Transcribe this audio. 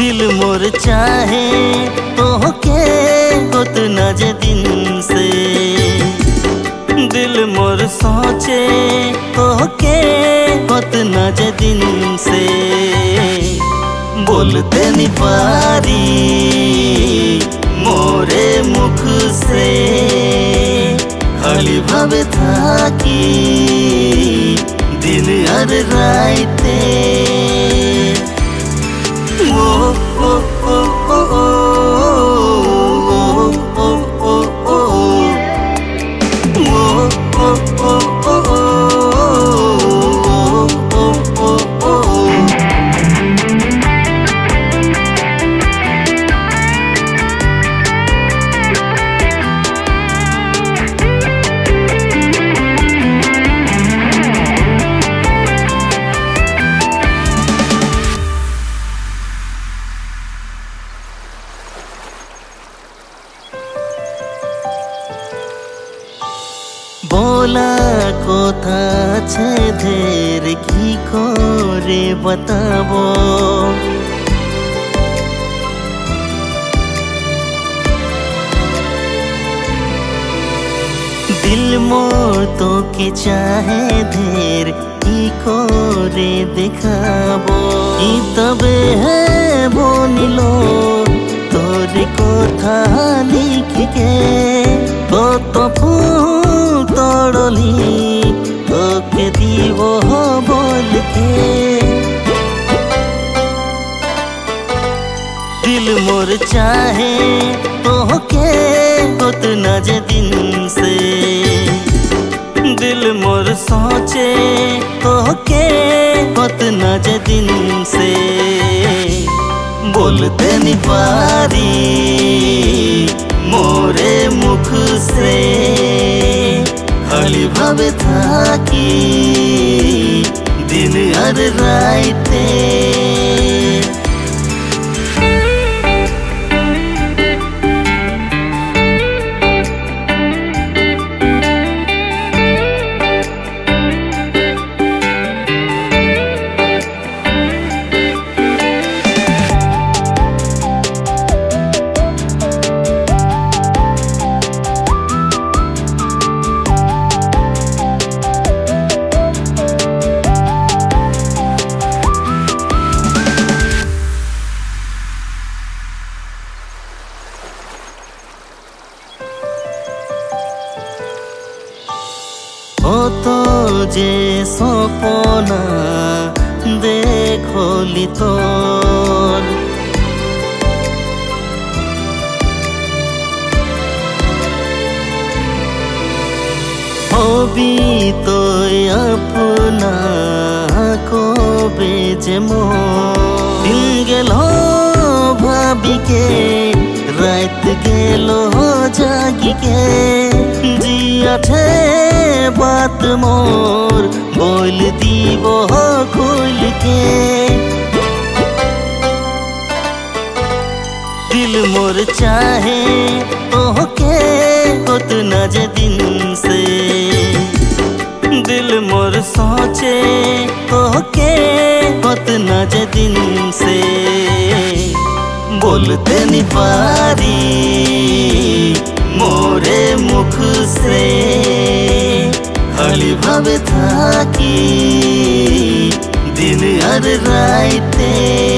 दिल मोर चाहे तोके होत ना जे दिन से, दिल मोर सोचे तोके होत ना जे दिन से। बोलते नहीं पारी मोरे मुख से, खाली भावे था कि दिन यार राइते। बोला कोथा छे देर की कोरे बताबो, दिल मोर तोके चाहे देर की कोरे देखाबो। ई तबे है बोनिलो तोरे कोथा लिख के, तो फूल तोड़ली तोके दीव बोल के। दिल मोर चाहे तोके होत ना जे दिन से, दिल मोर सोचे तोके होत ना जे दिन से। बोलते नहीं पारी मोरे मुख से, खाली भावे था कि दिन यार राइते। तो जे सपना देखोली तोर, होबी तो अपना को बेजे मोर। दिन गेलो भाभी के, रात गेलो जागी के, जिया थे बात मोर बोल दी वो खोल के। दिल मोर चाहे तोके होत ना जे दिन से, दिल मोर सोचे तोके होत ना जे दिन से। बोलते नहीं पारी मोरे मुख से, खाली भावे था कि दिन यार राइते।